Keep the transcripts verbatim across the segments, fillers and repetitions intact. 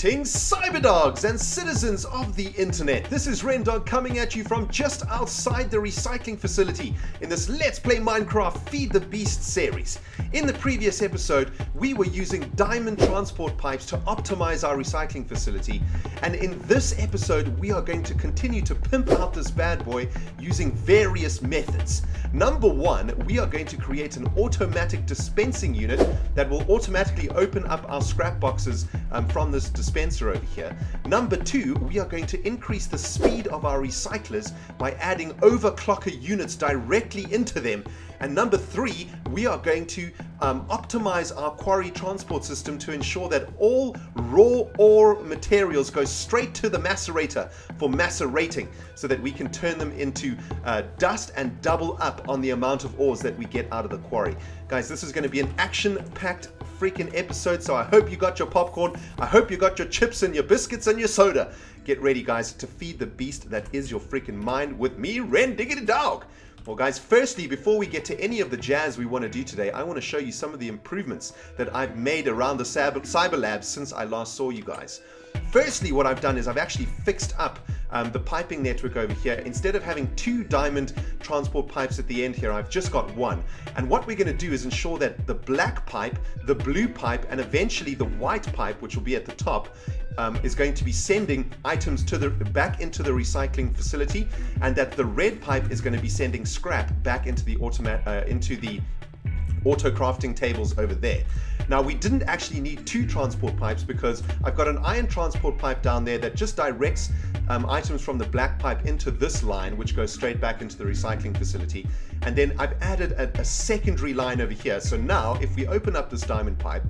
Greetings, Cyberdogs and citizens of the internet. This is RenDog coming at you from just outside the recycling facility in this Let's Play Minecraft Feed the Beast series. In the previous episode, we were using diamond transport pipes to optimize our recycling facility. And in this episode, we are going to continue to pimp out this bad boy using various methods. Number one, we are going to create an automatic dispensing unit that will automatically open up our scrap boxes um, from this dispenser over here. Number two, we are going to increase the speed of our recyclers by adding overclocker units directly into them. And number three, we are going to um, optimize our quarry transport system to ensure that all raw ore materials go straight to the macerator for macerating so that we can turn them into uh, dust and double up on the amount of ores that we get out of the quarry. Guys, this is going to be an action-packed freaking episode, so I hope you got your popcorn, I hope you got your chips and your biscuits and your soda. Get ready, guys, to feed the beast that is your freaking mind with me, Ren Diggity Dog. Well, guys, firstly, before we get to any of the jazz we want to do today, I want to show you some of the improvements that I've made around the Cyber Labs since I last saw you guys. Firstly, what I've done is I've actually fixed up um, the piping network over here. Instead of having two diamond transport pipes at the end here, I've just got one. And what we're going to do is ensure that the black pipe, the blue pipe, and eventually the white pipe, which will be at the top, Um, is going to be sending items to the back into the recycling facility, and that the red pipe is going to be sending scrap back into the automat uh, into the auto crafting tables over there. Now, we didn't actually need two transport pipes because I've got an iron transport pipe down there that just directs um, items from the black pipe into this line, which goes straight back into the recycling facility. And then I've added a, a secondary line over here. So now if we open up this diamond pipe,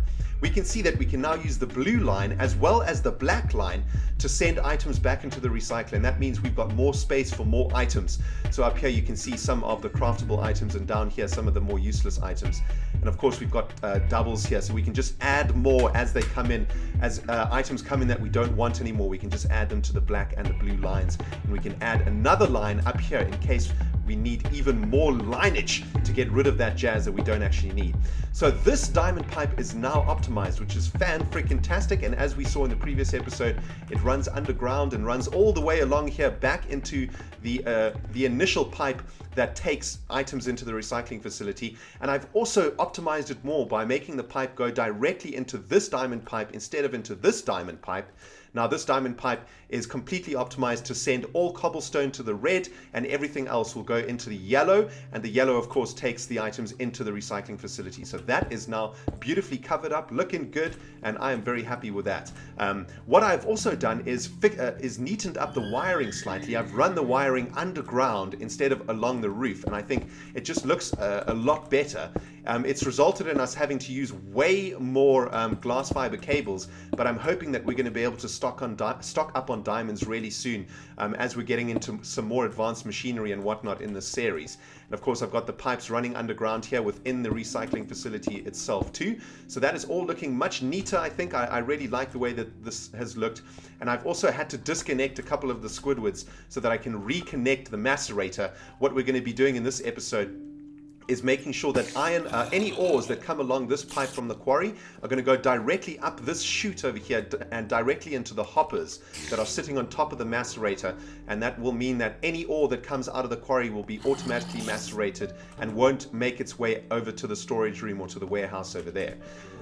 we can see that we can now use the blue line as well as the black line to send items back into the recycling. And that means we've got more space for more items. So up here you can see some of the craftable items, and down here some of the more useless items. And of course we've got uh, doubles here, so we can just add more as they come in. As uh, items come in that we don't want anymore, we can just add them to the black and the blue lines. And we can add another line up here in case we need even more lineage to get rid of that jazz that we don't actually need. So this diamond pipe is now optimized, which is fan-freaking-tastic. And as we saw in the previous episode, it runs underground and runs all the way along here back into the, uh, the initial pipe that takes items into the recycling facility. And I've also optimized it more by making the pipe go directly into this diamond pipe instead of into this diamond pipe. Now this diamond pipe is completely optimized to send all cobblestone to the red, and everything else will go into the yellow, and the yellow of course takes the items into the recycling facility. So that is now beautifully covered up, looking good, and I am very happy with that. Um, what I've also done is, uh, is neatened up the wiring slightly. I've run the wiring underground instead of along the roof, and I think it just looks uh, a lot better. Um, it's resulted in us having to use way more um, glass fiber cables, but I'm hoping that we're going to be able to stock, on stock up on diamonds really soon um, as we're getting into some more advanced machinery and whatnot in this series. And of course, I've got the pipes running underground here within the recycling facility itself too. So that is all looking much neater, I think. I, I really like the way that this has looked. And I've also had to disconnect a couple of the Squidwards so that I can reconnect the macerator. What we're going to be doing in this episode is making sure that iron, uh, any ores that come along this pipe from the quarry are going to go directly up this chute over here and directly into the hoppers that are sitting on top of the macerator, and that will mean that any ore that comes out of the quarry will be automatically macerated and won't make its way over to the storage room or to the warehouse over there.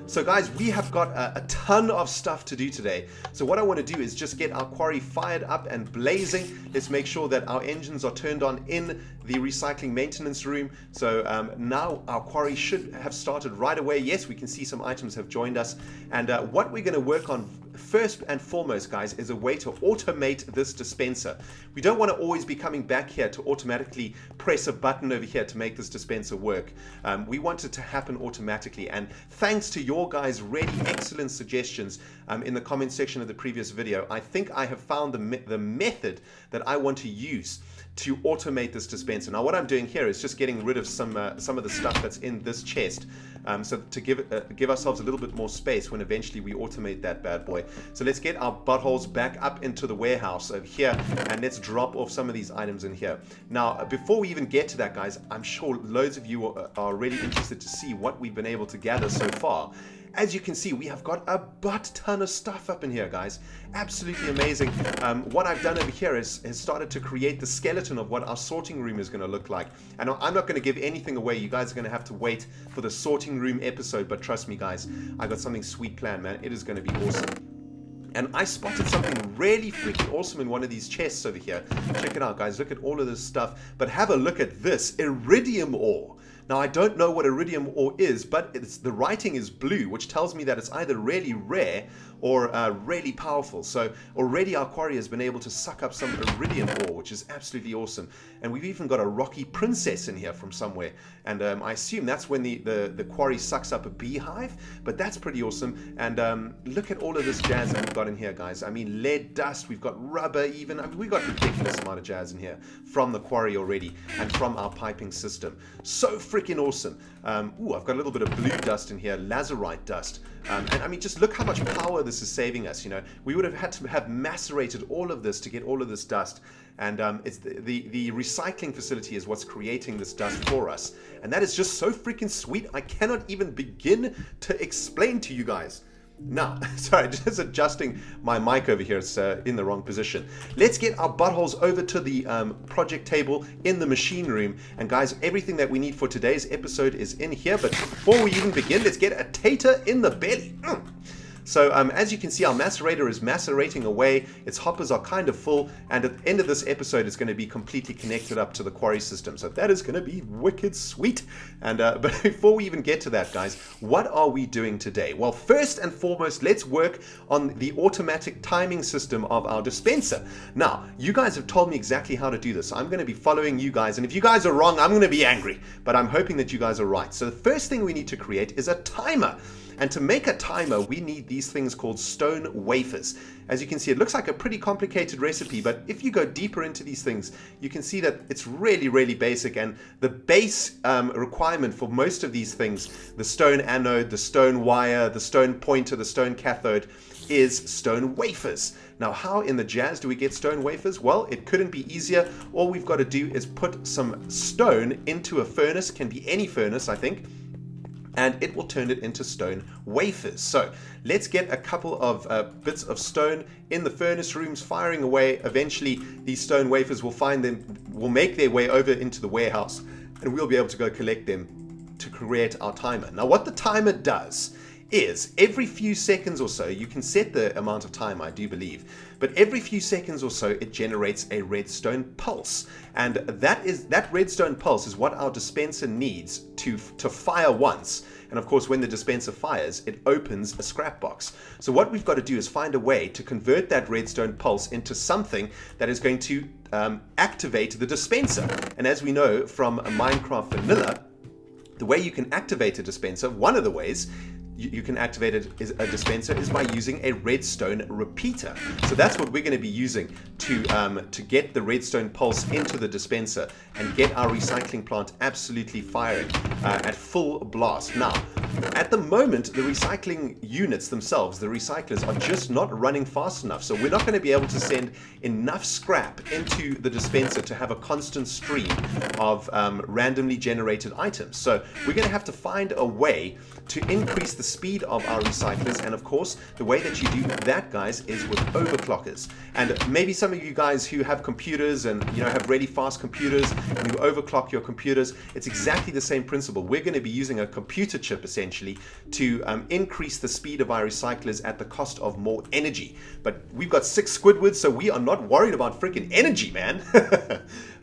So guys, we have got a, a ton of stuff to do today. So what I want to do is just get our quarry fired up and blazing. Let's make sure that our engines are turned on in the recycling maintenance room. So um, now our quarry should have started right away. Yes, we can see some items have joined us. And uh, what we're going to work on first and foremost, guys, is a way to automate this dispenser. We don't want to always be coming back here to automatically press a button over here to make this dispenser work. Um, we want it to happen automatically. And thanks to your guys' really excellent suggestions um, in the comment section of the previous video, I think I have found the, me the method that I want to use to automate this dispenser. Now what I'm doing here is just getting rid of some uh, some of the stuff that's in this chest, um, so to give uh, give ourselves a little bit more space when eventually we automate that bad boy. So let's get our buttholes back up into the warehouse over here, and let's drop off some of these items in here. Now before we even get to that, guys, I'm sure loads of you are, are really interested to see what we've been able to gather so far. As you can see, we have got a butt ton of stuff up in here, guys. Absolutely amazing. Um, what I've done over here is has started to create the skeleton of what our sorting room is going to look like. And I'm not going to give anything away. You guys are going to have to wait for the sorting room episode, but trust me, guys, I got something sweet planned, man. It is going to be awesome. And I spotted something really freaking awesome in one of these chests over here. Check it out, guys. Look at all of this stuff. But have a look at this. Iridium ore. Now, I don't know what iridium ore is, but it's, the writing is blue, which tells me that it's either really rare or uh, really powerful. So already our quarry has been able to suck up some iridium ore, which is absolutely awesome. And we've even got a rocky princess in here from somewhere. And um, I assume that's when the, the, the quarry sucks up a beehive, but that's pretty awesome. And um, look at all of this jazz that we've got in here, guys. I mean, lead dust, we've got rubber even. I mean, we've got a ridiculous amount of jazz in here from the quarry already and from our piping system. So freaking awesome. Um, ooh, I've got a little bit of blue dust in here, lazurite dust. Um, and I mean, just look how much power this is saving us, you know. We would have had to have macerated all of this to get all of this dust. And um, it's the, the, the recycling facility is what's creating this dust for us. And that is just so freaking sweet. I cannot even begin to explain to you guys. Now, sorry, just adjusting my mic over here. It's uh, in the wrong position. Let's get our buttholes over to the um, project table in the machine room. And guys, everything that we need for today's episode is in here. But before we even begin, let's get a tater in the belly. Mm. So um, as you can see, our macerator is macerating away. Its hoppers are kind of full. And at the end of this episode, it's going to be completely connected up to the quarry system. So that is going to be wicked sweet. And uh, but before we even get to that, guys, what are we doing today? Well, first and foremost, let's work on the automatic timing system of our dispenser. Now, you guys have told me exactly how to do this. I'm going to be following you guys. And if you guys are wrong, I'm going to be angry. But I'm hoping that you guys are right. So the first thing we need to create is a timer. And to make a timer, we need these things called stone wafers. As you can see, it looks like a pretty complicated recipe, but if you go deeper into these things, you can see that it's really, really basic. And the base um, requirement for most of these things, the stone anode, the stone wire, the stone pointer, the stone cathode, is stone wafers. Now, how in the jazz do we get stone wafers? Well, it couldn't be easier. All we've got to do is put some stone into a furnace, can be any furnace, I think, and it will turn it into stone wafers. So let's get a couple of uh, bits of stone in the furnace rooms firing away. Eventually these stone wafers will find them, will make their way over into the warehouse, and we'll be able to go collect them to create our timer. Now, what the timer does is every few seconds or so, you can set the amount of time, I do believe, but every few seconds or so it generates a redstone pulse, and that is that redstone pulse is what our dispenser needs to to fire once. And of course, when the dispenser fires, it opens a scrap box. So what we've got to do is find a way to convert that redstone pulse into something that is going to um, activate the dispenser. And as we know from Minecraft vanilla, the way you can activate a dispenser, one of the ways you can activate it is a dispenser is by using a redstone repeater. So that's what we're going to be using to um, to get the redstone pulse into the dispenser and get our recycling plant absolutely firing uh, at full blast. Now, at the moment, the recycling units themselves, the recyclers, are just not running fast enough. So we're not going to be able to send enough scrap into the dispenser to have a constant stream of um, randomly generated items. So we're going to have to find a way to increase the speed of our recyclers. And of course, the way that you do that, guys, is with overclockers. And maybe some of you guys who have computers and, you know, have really fast computers and you overclock your computers, it's exactly the same principle. We're going to be using a computer chip essentially to um, increase the speed of our recyclers at the cost of more energy. But we've got six Squidwards, so we are not worried about freaking energy, man.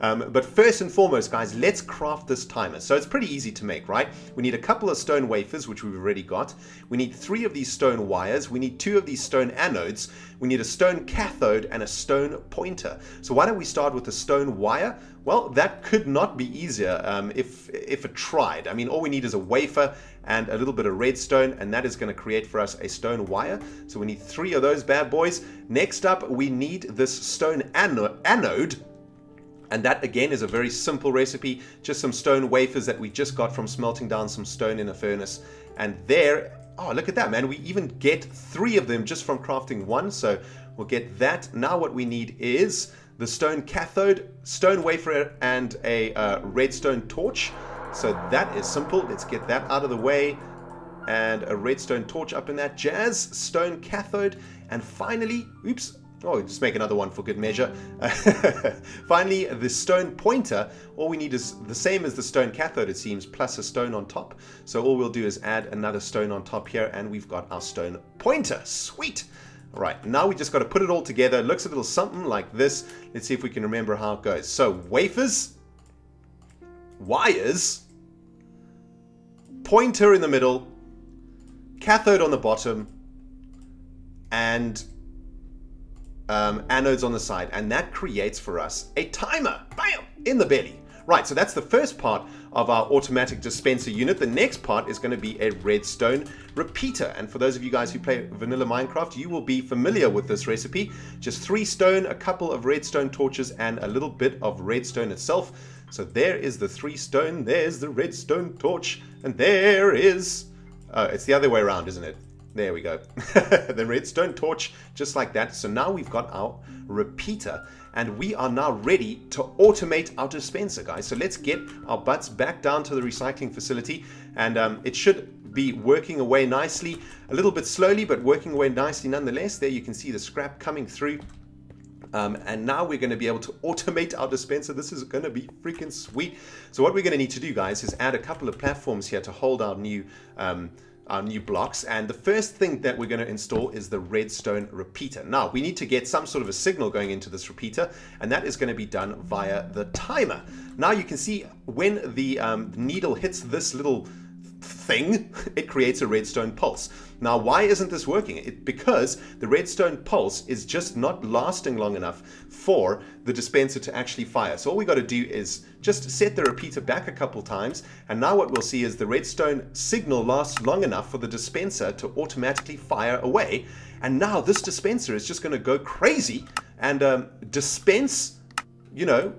um, but first and foremost, guys, let's craft this timer. So it's pretty easy to make, right? We need a couple of stone wafers, which we've already got. We need three of these stone wires. We need two of these stone anodes. We need a stone cathode and a stone pointer. So why don't we start with a stone wire? Well, that could not be easier um, if, if it tried. I mean, all we need is a wafer and a little bit of redstone, and that is going to create for us a stone wire. So we need three of those bad boys. Next up, we need this stone ano- anode. And that, again, is a very simple recipe. Just some stone wafers that we just got from smelting down some stone in a furnace. And there, oh, look at that, man. We even get three of them just from crafting one. So we'll get that. Now what we need is the stone cathode, stone wafer, and a uh, redstone torch. So that is simple. Let's get that out of the way. and a redstone torch up in that jazz, stone cathode, and finally, oops, oh, just make another one for good measure. Finally, the stone pointer. All we need is the same as the stone cathode, it seems, plus a stone on top. So all we'll do is add another stone on top here, and we've got our stone pointer. Sweet! All right, now we just got to put it all together. It looks a little something like this. Let's see if we can remember how it goes. So, wafers, wires, pointer in the middle, cathode on the bottom, and um, anodes on the side. And that creates for us a timer. Bam! In the belly. Right, so that's the first part of our automatic dispenser unit. The next part is going to be a redstone repeater. And for those of you guys who play vanilla Minecraft, you will be familiar with this recipe. Just three stone, a couple of redstone torches, and a little bit of redstone itself. So there is the three stone, there's the redstone torch, and there is... Oh, it's the other way around, isn't it? There we go. The redstone torch, just like that. So now we've got our repeater, and we are now ready to automate our dispenser, guys. So let's get our butts back down to the recycling facility, and um, it should be working away nicely. A little bit slowly, but working away nicely nonetheless. There you can see the scrap coming through. Um, and now we're going to be able to automate our dispenser. This is going to be freaking sweet. So what we're going to need to do, guys, is add a couple of platforms here to hold our new um, our new blocks. And the first thing that we're going to install is the redstone repeater. Now, we need to get some sort of a signal going into this repeater, and that is going to be done via the timer. Now, you can see when the um, needle hits this little thing, it creates a redstone pulse. Now, why isn't this working? It, because the redstone pulse is just not lasting long enough for the dispenser to actually fire. So all we got to do is just set the repeater back a couple times, and now what we'll see is the redstone signal lasts long enough for the dispenser to automatically fire away. And now this dispenser is just going to go crazy and um, dispense, you know,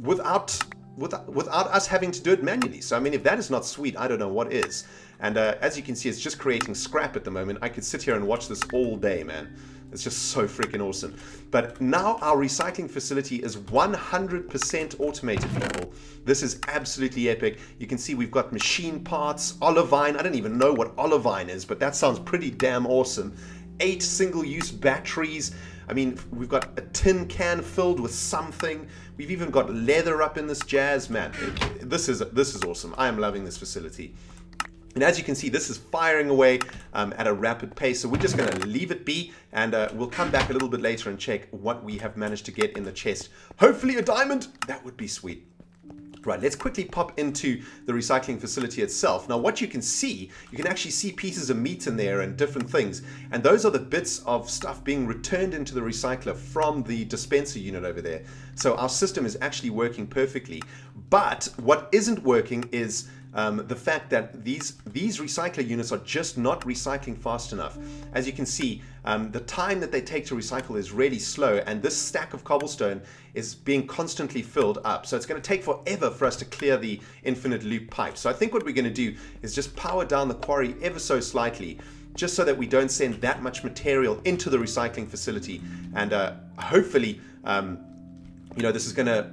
without... Without, without us having to do it manually. So, I mean, if that is not sweet, I don't know what is. And uh, as you can see, it's just creating scrap at the moment. I could sit here and watch this all day, man. It's just so freaking awesome. But now our recycling facility is one hundred percent automated, people. This is absolutely epic. You can see we've got machine parts, olivine. I don't even know what olivine is, but that sounds pretty damn awesome. Eight single-use batteries. I mean, we've got a tin can filled with something. We've even got leather up in this jazz, man. This is this is awesome. I am loving this facility. And as you can see, this is firing away um, at a rapid pace. So we're just going to leave it be, and uh, we'll come back a little bit later and check what we have managed to get in the chest. Hopefully a diamond. That would be sweet. Right, let's quickly pop into the recycling facility itself. Now, what you can see, you can actually see pieces of meat in there and different things. And those are the bits of stuff being returned into the recycler from the dispenser unit over there. So our system is actually working perfectly. But what isn't working is um, the fact that these, these recycler units are just not recycling fast enough. As you can see, um, the time that they take to recycle is really slow, and this stack of cobblestone is being constantly filled up. So it's going to take forever for us to clear the infinite loop pipe. So I think what we're going to do is just power down the quarry ever so slightly, just so that we don't send that much material into the recycling facility. And uh, hopefully, um, you know, this is going to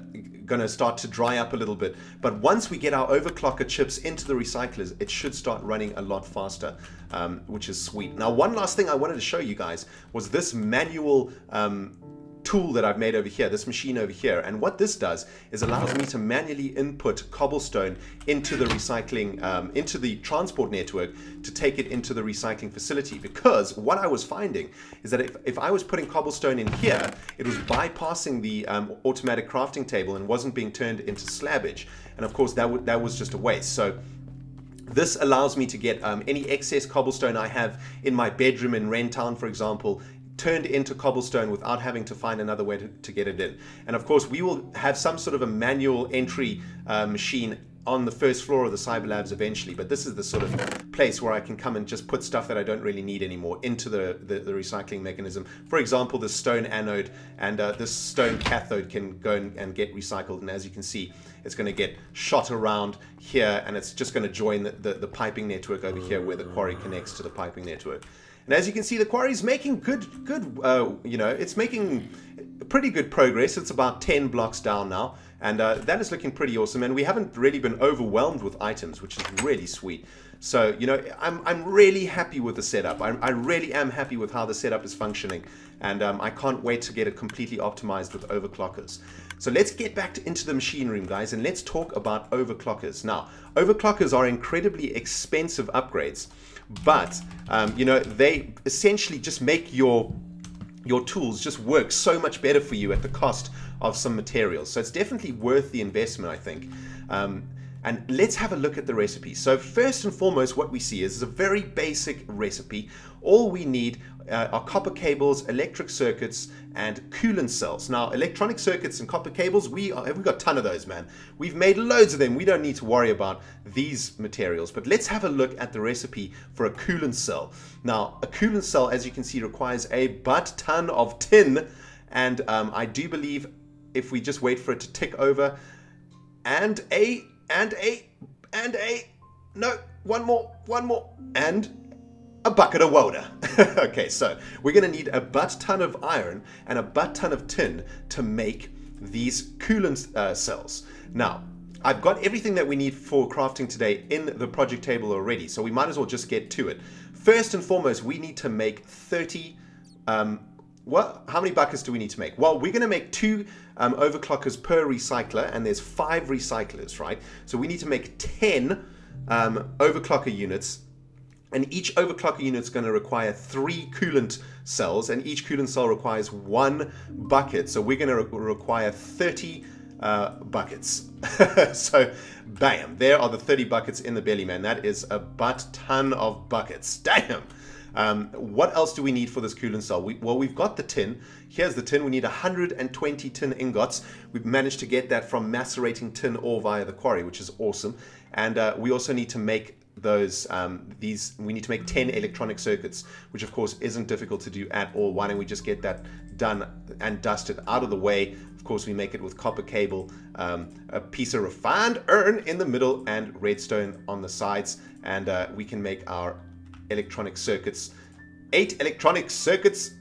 going to start to dry up a little bit. But once we get our overclocker chips into the recyclers, it should start running a lot faster, um, which is sweet. Now, one last thing I wanted to show you guys was this manual um, tool that I've made over here, this machine over here. And what this does is allows me to manually input cobblestone into the recycling, um, into the transport network to take it into the recycling facility. Because what I was finding is that if, if I was putting cobblestone in here, it was bypassing the um, automatic crafting table and wasn't being turned into slabbage. And of course, that, that was just a waste. So this allows me to get um, any excess cobblestone I have in my bedroom in Rentown, for example, turned into cobblestone without having to find another way to, to get it in. And of course, we will have some sort of a manual entry uh, machine on the first floor of the Cyber Labs eventually, but this is the sort of place where I can come and just put stuff that I don't really need anymore into the, the, the recycling mechanism. For example, the stone anode and uh, this stone cathode can go and, and get recycled, and as you can see, it's going to get shot around here, and it's just going to join the, the, the piping network over here where the quarry connects to the piping network. And as you can see, the quarry's making good, good, uh, you know, it's making pretty good progress. It's about ten blocks down now. And uh, that is looking pretty awesome. And we haven't really been overwhelmed with items, which is really sweet. So, you know, I'm, I'm really happy with the setup. I, I really am happy with how the setup is functioning. And um, I can't wait to get it completely optimized with overclockers. So let's get back to, into the machine room, guys, and let's talk about overclockers. Now, overclockers are incredibly expensive upgrades, but, um, you know, they essentially just make your your tools just work so much better for you at the cost of some materials. So it's definitely worth the investment, I think. Um, and let's have a look at the recipe. So first and foremost, what we see is, is a very basic recipe. All we need uh, are copper cables, electric circuits, and coolant cells. Now, electronic circuits and copper cables, we are, we've got a ton of those, man. We've made loads of them. We don't need to worry about these materials. But let's have a look at the recipe for a coolant cell. Now, a coolant cell, as you can see, requires a butt ton of tin. And um, I do believe if we just wait for it to tick over, and a... and a, and a, no, one more, one more, and a bucket of water. Okay, so we're gonna need a butt ton of iron and a butt ton of tin to make these coolant uh, cells. Now, I've got everything that we need for crafting today in the project table already, so we might as well just get to it. First and foremost, we need to make thirty, um, well, how many buckets do we need to make? Well, we're gonna make two um, overclockers per recycler, and there's five recyclers, right? So we need to make ten um, overclocker units, and each overclocker unit's gonna require three coolant cells, and each coolant cell requires one bucket. So we're gonna re require thirty uh, buckets. So bam, there are the thirty buckets in the belly, man. That is a butt ton of buckets, damn. Um, what else do we need for this coolant cell? We, well, we've got the tin. Here's the tin. We need one hundred twenty tin ingots. We've managed to get that from macerating tin ore via the quarry, which is awesome. And uh, we also need to make those, um, these, we need to make ten electronic circuits, which of course isn't difficult to do at all. Why don't we just get that done and dusted out of the way? Of course, we make it with copper cable, um, a piece of refined iron in the middle, and redstone on the sides. And uh, we can make our electronic circuits. Eight electronic circuits.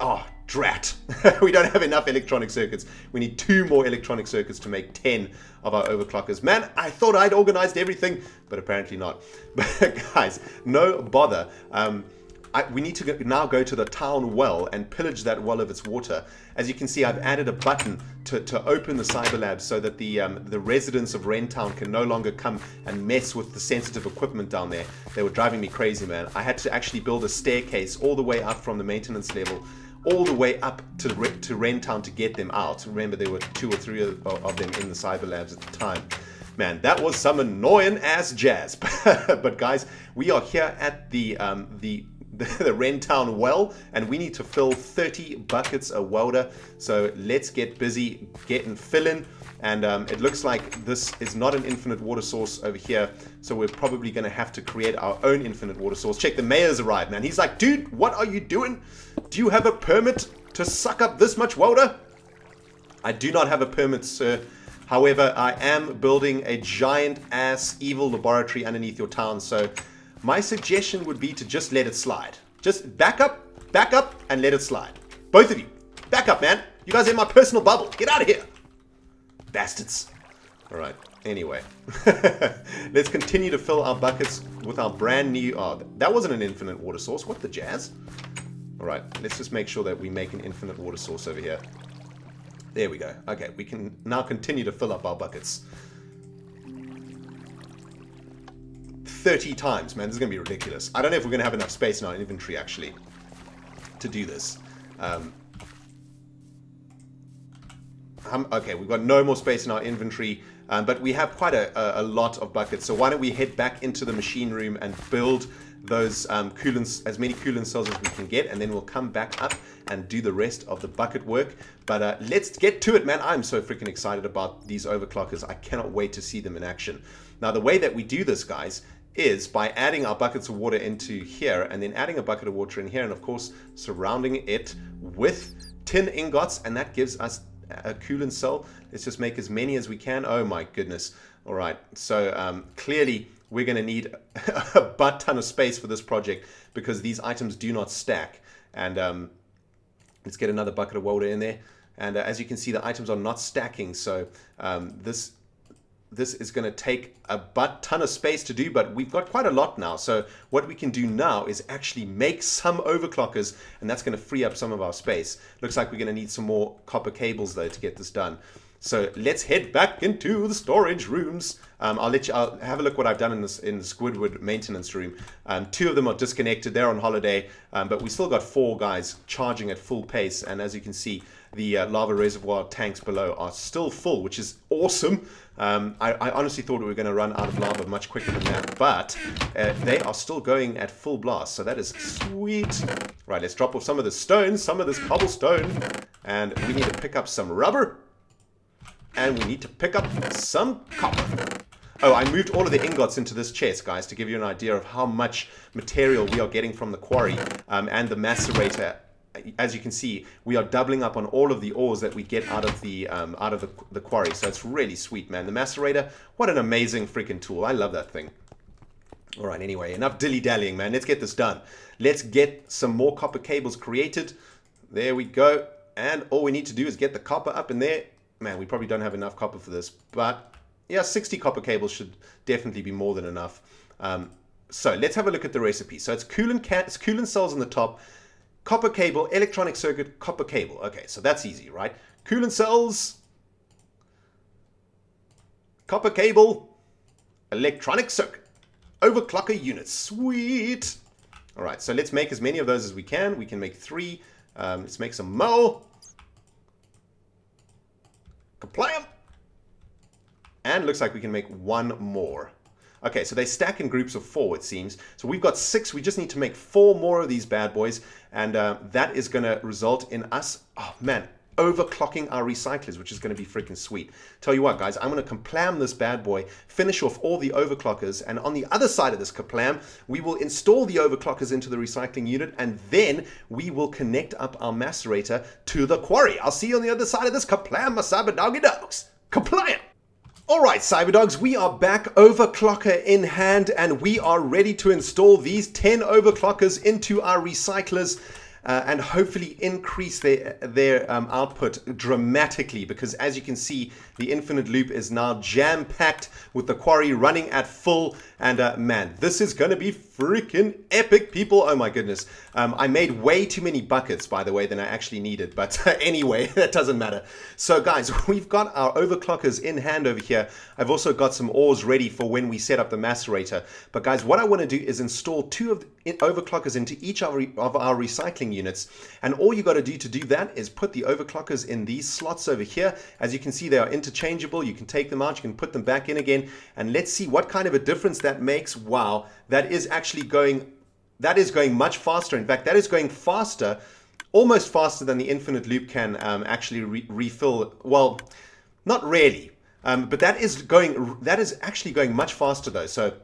Oh, drat. We don't have enough electronic circuits. We need two more electronic circuits to make ten of our overclockers. Man, I thought I'd organized everything, but apparently not. But guys, no bother. Um, I, we need to go, now go to the town well and pillage that well of its water. As you can see, I've added a button to, to open the Cyber Labs so that the um, the residents of Rentown can no longer come and mess with the sensitive equipment down there. They were driving me crazy, man. I had to actually build a staircase all the way up from the maintenance level, all the way up to, to Rentown to get them out. Remember, there were two or three of, of them in the Cyber Labs at the time. Man, that was some annoying ass jazz. But guys, we are here at the um, the The, the Rentown well, and we need to fill thirty buckets of water. So let's get busy getting filling. And um, it looks like this is not an infinite water source over here, so we're probably going to have to create our own infinite water source. Check, the mayor's arrived, man. He's like, dude, what are you doing? Do you have a permit to suck up this much water? I do not have a permit, sir. However, I am building a giant ass evil laboratory underneath your town, so my suggestion would be to just let it slide. Just back up, back up, and let it slide. Both of you, back up, man. You guys are in my personal bubble. Get out of here. Bastards. All right, anyway. Let's continue to fill our buckets with our brand new... Oh, that wasn't an infinite water source. What the jazz? All right, let's just make sure that we make an infinite water source over here. There we go. Okay, we can now continue to fill up our buckets. thirty times, man. This is going to be ridiculous. I don't know if we're going to have enough space in our inventory, actually, to do this. Um, um, okay, we've got no more space in our inventory, um, but we have quite a, a, a lot of buckets. So why don't we head back into the machine room and build those um, coolants, as many coolant cells as we can get, and then we'll come back up and do the rest of the bucket work. But uh, let's get to it, man. I'm so freaking excited about these overclockers. I cannot wait to see them in action. Now, the way that we do this, guys, is by adding our buckets of water into here, and then adding a bucket of water in here, and of course surrounding it with tin ingots, and that gives us a coolant cell. Let's just make as many as we can. Oh my goodness. All right, so um, clearly we're going to need a butt ton of space for this project because these items do not stack. And um, let's get another bucket of water in there. And uh, as you can see, the items are not stacking. So um, this this is going to take a butt ton of space to do, but we've got quite a lot now. So what we can do now is actually make some overclockers, and that's going to free up some of our space. Looks like we're going to need some more copper cables though to get this done. So let's head back into the storage rooms. Um, I'll let you I'll have a look what I've done in this in the Squidward maintenance room. Um, two of them are disconnected; they're on holiday, um, but we still got four guys charging at full pace. And as you can see, the uh, lava reservoir tanks below are still full, which is awesome. Um, I, I honestly thought we were going to run out of lava much quicker than that, but uh, they are still going at full blast. So that is sweet. Right, let's drop off some of the stones, some of this cobblestone, and we need to pick up some rubber. And we need to pick up some copper. Oh, I moved all of the ingots into this chest, guys, to give you an idea of how much material we are getting from the quarry um, and the macerator. As you can see, we are doubling up on all of the ores that we get out of the um, out of the, the quarry. So it's really sweet, man. The macerator, what an amazing freaking tool. I love that thing. All right, anyway, enough dilly-dallying, man. Let's get this done. Let's get some more copper cables created. There we go. And all we need to do is get the copper up in there. Man, we probably don't have enough copper for this, but yeah, sixty copper cables should definitely be more than enough. Um, so let's have a look at the recipe. So it's coolant, ca it's coolant cells on the top, copper cable, electronic circuit, copper cable. Okay, so that's easy, right? Coolant cells, copper cable, electronic circuit, overclocker units. Sweet. All right, so let's make as many of those as we can. We can make three. Um, let's make some more. Kaplam! And looks like we can make one more. Okay, so they stack in groups of four, it seems. So we've got six. We just need to make four more of these bad boys. And uh, that is going to result in us, oh man, overclocking our recyclers, which is going to be freaking sweet. Tell you what, guys, I'm going to kaplam this bad boy, finish off all the overclockers. And on the other side of this kaplam, we will install the overclockers into the recycling unit. And then we will connect up our macerator to the quarry. I'll see you on the other side of this kaplam, my cyber doggy dogs. Kaplam! Alright, Cyberdogs, we are back, overclocker in hand, and we are ready to install these ten overclockers into our recyclers uh, and hopefully increase their, their um, output dramatically, because as you can see, the infinite loop is now jam-packed with the quarry running at full, and uh, man, this is going to be freaking epic, people. Oh my goodness. Um, I made way too many buckets, by the way, than I actually needed. But uh, anyway, that doesn't matter. So guys, we've got our overclockers in hand over here. I've also got some ores ready for when we set up the macerator. But guys, what I want to do is install two of the overclockers into each of our recycling units. And all you got to do to do that is put the overclockers in these slots over here. As you can see, they are interchangeable. You can take them out, you can put them back in again. And let's see what kind of a difference that makes. Wow, that is actually going, that is going much faster. In fact, that is going faster, almost faster than the infinite loop can um, actually re refill. Well, not really, um, but that is going, that is actually going much faster though. So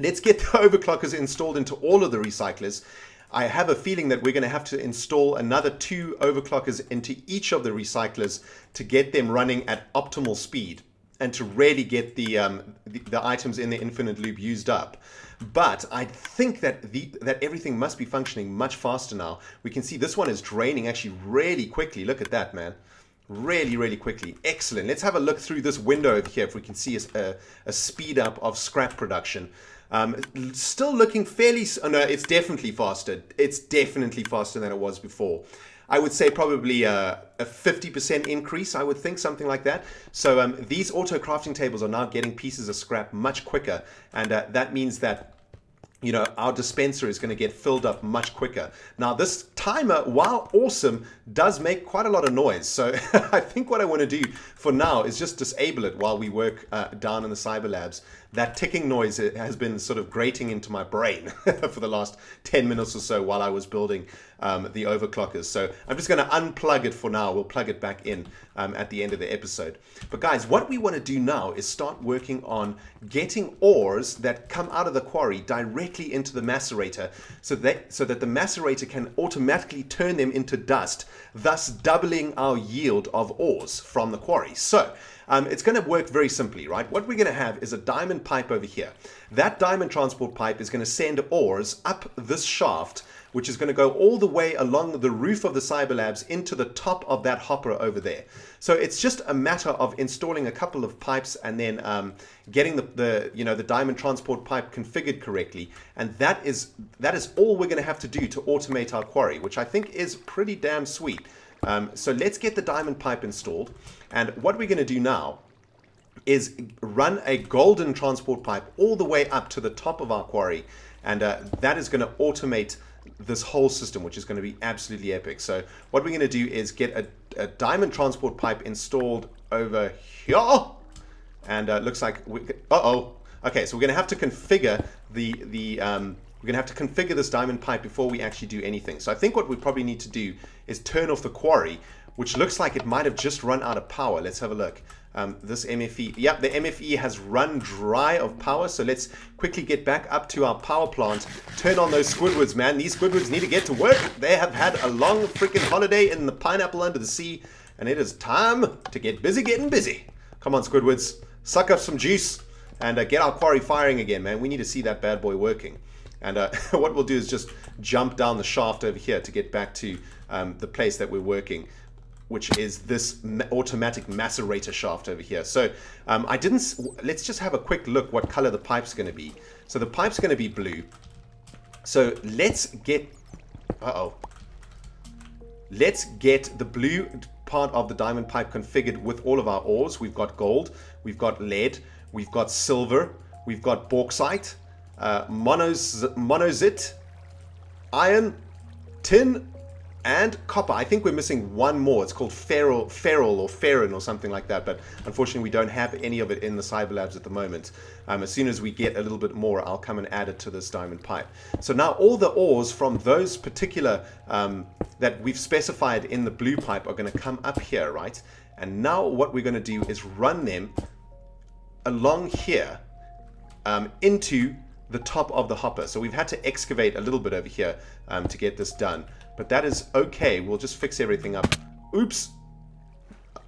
let's get the overclockers installed into all of the recyclers. I have a feeling that we're going to have to install another two overclockers into each of the recyclers to get them running at optimal speed and to really get the, um, the, the items in the infinite loop used up. But I think that the, that everything must be functioning much faster now. We can see this one is draining actually really quickly. Look at that, man. Really, really quickly. Excellent. Let's have a look through this window over here if we can see a, a speed up of scrap production. Um, still looking fairly, oh no, it's definitely faster. It's definitely faster than it was before. I would say probably a fifty percent increase, I would think, something like that. So um, these auto crafting tables are now getting pieces of scrap much quicker. And uh, that means that, you know, our dispenser is going to get filled up much quicker. Now this timer, while awesome, does make quite a lot of noise. So I think what I want to do for now is just disable it while we work uh, down in the Cyber Labs. That ticking noise has been sort of grating into my brain for the last ten minutes or so while I was building um, the overclockers. So I'm just going to unplug it for now. We'll plug it back in um, at the end of the episode. But guys, what we want to do now is start working on getting ores that come out of the quarry directly into the macerator so that, so that the macerator can automatically turn them into dust, thus doubling our yield of ores from the quarry. So Um, it's going to work very simply, right? What we're going to have is a diamond pipe over here. That diamond transport pipe is going to send ores up this shaft, which is going to go all the way along the roof of the Cyber Labs into the top of that hopper over there. So it's just a matter of installing a couple of pipes and then um, getting the, the you know the diamond transport pipe configured correctly, and that is that is all we're going to have to do to automate our quarry, which I think is pretty damn sweet. Um, so let's get the diamond pipe installed, and what we're going to do now is run a golden transport pipe all the way up to the top of our quarry, and uh, that is going to automate this whole system, which is going to be absolutely epic. So what we're going to do is get a, a diamond transport pipe installed over here, and uh, looks like we uh oh okay so we're going to have to configure the the um we're going to have to configure this diamond pipe before we actually do anything. So I think what we probably need to do is turn off the quarry, which looks like it might have just run out of power. Let's have a look. Um, this M F E, yep, the M F E has run dry of power. So let's quickly get back up to our power plant. Turn on those Squidwards, man. These Squidwards need to get to work. They have had a long freaking holiday in the pineapple under the sea, and it is time to get busy getting busy. Come on, Squidwards. Suck up some juice and uh, get our quarry firing again, man. We need to see that bad boy working. And uh, what we'll do is just jump down the shaft over here to get back to um, the place that we're working, which is this automatic macerator shaft over here. So um, I didn't, let's just have a quick look what color the pipe's gonna be. So the pipe's gonna be blue. So let's get, uh-oh. Let's get the blue part of the diamond pipe configured with all of our ores. We've got gold, we've got lead, we've got silver, we've got bauxite, uh, monos, monozit, iron, tin, and copper. I think we're missing one more. It's called ferrol, ferrol or ferrin or something like that, but unfortunately we don't have any of it in the Cyber Labs at the moment. Um, as soon as we get a little bit more, I'll come and add it to this diamond pipe. So now all the ores from those particular um, that we've specified in the blue pipe are going to come up here, right? And now what we're going to do is run them along here um, into the top of the hopper. So we've had to excavate a little bit over here um, to get this done. But that is okay. We'll just fix everything up. Oops.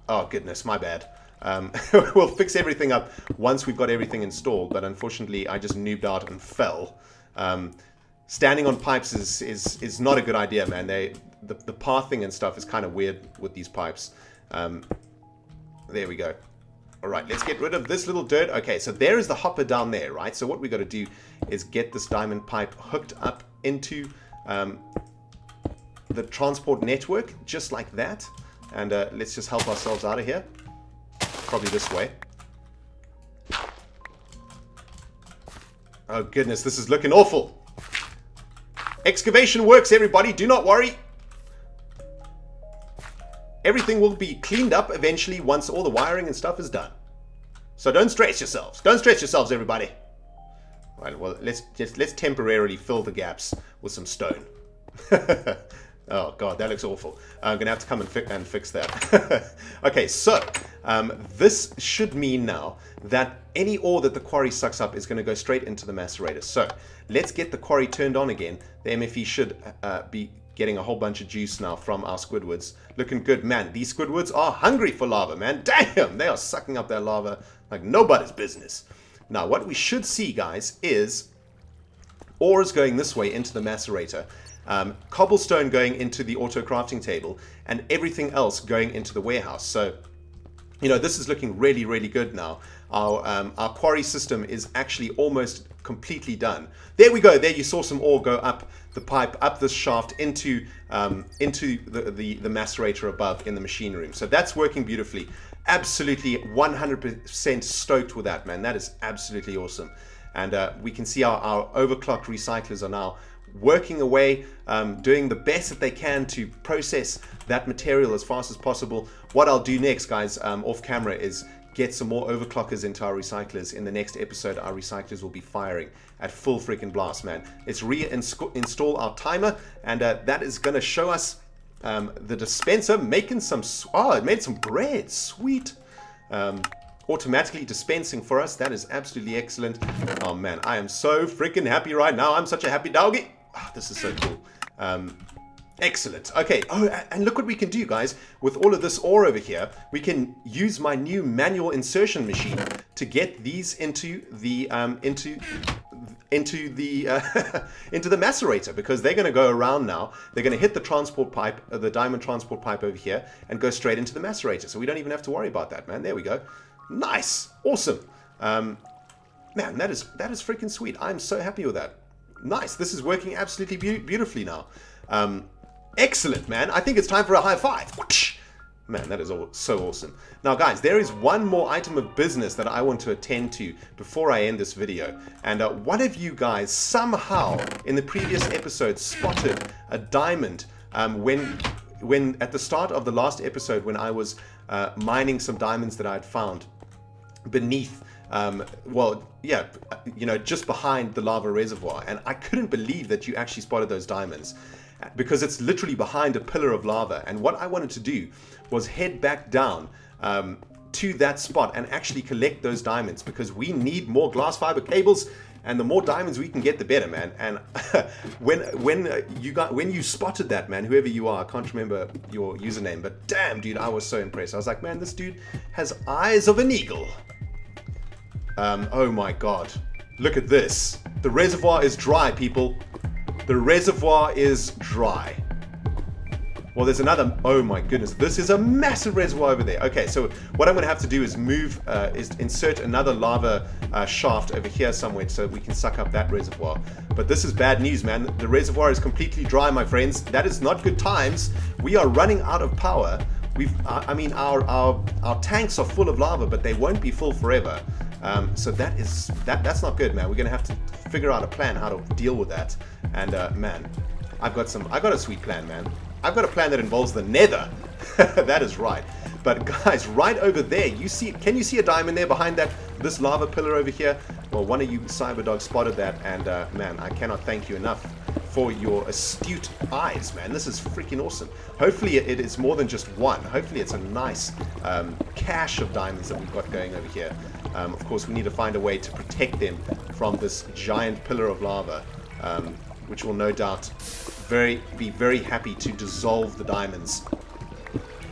Oh, goodness. My bad. Um, we'll fix everything up once we've got everything installed. But unfortunately, I just noobed out and fell. Um, standing on pipes is, is, is not a good idea, man. They, the, the pathing and stuff is kind of weird with these pipes. Um, there we go. All right, let's get rid of this little dirt. Okay, so there is the hopper down there, right? So what we got to do is get this diamond pipe hooked up into... Um, the transport network, just like that, and uh, let's just help ourselves out of here, probably this way. Oh goodness, this is looking awful. Excavation works, everybody, do not worry. Everything will be cleaned up eventually once all the wiring and stuff is done, so don't stress yourselves, don't stress yourselves everybody. All right, well, let's just let's temporarily fill the gaps with some stone. Oh god, that looks awful. I'm gonna have to come and, fi and fix that. Okay, so um, this should mean now that any ore that the quarry sucks up is gonna go straight into the macerator. So let's get the quarry turned on again. The M F E should uh, be getting a whole bunch of juice now from our Squidwards. Looking good, man. These Squidwards are hungry for lava, man. Damn, they are sucking up their lava like nobody's business. Now what we should see, guys, is ore is going this way into the macerator, Um, cobblestone going into the auto crafting table, and everything else going into the warehouse. So, you know, this is looking really, really good now. Our, um, our quarry system is actually almost completely done. There we go. There you saw some ore go up the pipe, up this shaft into um, into the, the, the macerator above in the machine room. So that's working beautifully. Absolutely one hundred percent stoked with that, man. That is absolutely awesome. And uh, we can see our, our overclocked recyclers are now working away, um, doing the best that they can to process that material as fast as possible. What I'll do next, guys, um, off camera, is get some more overclockers into our recyclers. In the next episode, our recyclers will be firing at full freaking blast, man. Let's re-install our timer, and uh, that is going to show us um, the dispenser making some... Oh, it made some bread. Sweet. Um, automatically dispensing for us. That is absolutely excellent. Oh, man. I am so freaking happy right now. I'm such a happy doggy. Oh, this is so cool. Um, excellent. Okay. Oh, and look what we can do, guys. With all of this ore over here, we can use my new manual insertion machine to get these into the um, into into the uh, into the macerator, because they're going to go around now. They're going to hit the transport pipe, uh, the diamond transport pipe over here, and go straight into the macerator. So we don't even have to worry about that, man. There we go. Nice, awesome, um, man. That is that is freaking sweet. I'm so happy with that. Nice. This is working absolutely be beautifully now. Um, excellent, man. I think it's time for a high five. Man, that is all so awesome. Now, guys, there is one more item of business that I want to attend to before I end this video. And uh, one of you guys somehow in the previous episode spotted a diamond um, when, when at the start of the last episode when I was uh, mining some diamonds that I had found beneath. Um, well, yeah, you know, just behind the lava reservoir. And I couldn't believe that you actually spotted those diamonds, because it's literally behind a pillar of lava. And what I wanted to do was head back down um, to that spot and actually collect those diamonds, because we need more glass fiber cables, and the more diamonds we can get, the better, man. And when when you got when you spotted that, man, whoever you are, I can't remember your username, but damn, dude, I was so impressed. I was like, man, this dude has eyes of an eagle. Um, oh my God, look at this. The reservoir is dry, people. The reservoir is dry. Well, there's another. Oh my goodness, this is a massive reservoir over there. Okay, so what I'm gonna have to do is move, uh, is insert another lava uh, shaft over here somewhere so we can suck up that reservoir. But this is bad news, man. The reservoir is completely dry, my friends. That is not good times. We are running out of power. We've, uh, I mean, our our our tanks are full of lava, but they won't be full forever. Um, so that is that. That's not good, man. We're gonna have to figure out a plan how to deal with that. And uh, man, I've got some. I got a sweet plan, man. I've got a plan that involves the Nether. That is right. But guys, right over there, you see? Can you see a diamond there behind that this lava pillar over here? Well, one of you Cyberdogs spotted that, and uh, man, I cannot thank you enough for your astute eyes, man. This is freaking awesome. Hopefully it is more than just one. Hopefully it's a nice um, cache of diamonds that we've got going over here. Um, of course, we need to find a way to protect them from this giant pillar of lava, um, which will no doubt very be very happy to dissolve the diamonds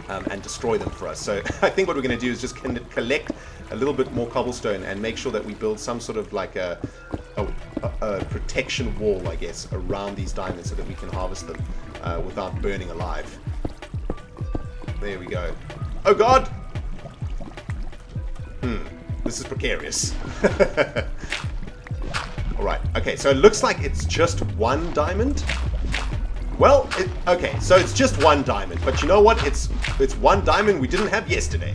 um, and destroy them for us. So I think what we're going to do is just collect a little bit more cobblestone and make sure that we build some sort of like a, a, a protection wall, I guess, around these diamonds so that we can harvest them uh, without burning alive. There we go. Oh God! Hmm. This is precarious. All right. Okay. So it looks like it's just one diamond. Well, it, okay. So it's just one diamond. But you know what? It's it's one diamond we didn't have yesterday.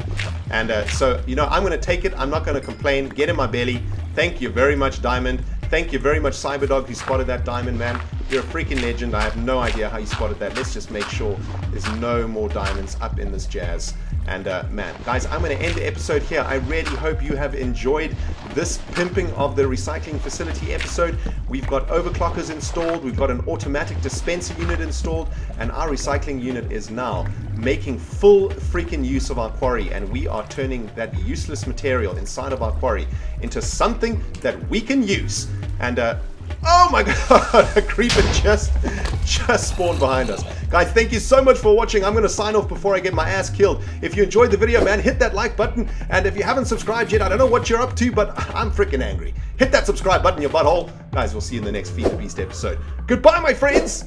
And uh, so you know, I'm going to take it. I'm not going to complain. Get in my belly. Thank you very much, diamond. Thank you very much, Cyberdog, who spotted that diamond, man. You're a freaking legend. I have no idea how you spotted that. Let's just make sure there's no more diamonds up in this jazz. And uh, man, guys, I'm going to end the episode here. I really hope you have enjoyed this pimping of the recycling facility episode. We've got overclockers installed. We've got an automatic dispenser unit installed. And our recycling unit is now making full freaking use of our quarry. And we are turning that useless material inside of our quarry into something that we can use. And uh, oh my God, a creeper just, just spawned behind us. Guys, thank you so much for watching. I'm going to sign off before I get my ass killed. If you enjoyed the video, man, hit that like button. And if you haven't subscribed yet, I don't know what you're up to, but I'm freaking angry. Hit that subscribe button, your butthole. Guys, we'll see you in the next Feed the Beast episode. Goodbye, my friends.